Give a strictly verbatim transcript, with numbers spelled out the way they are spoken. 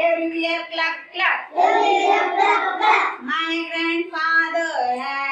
Everywhere, clap, clap. Everywhere, clap, clap. My grandfather had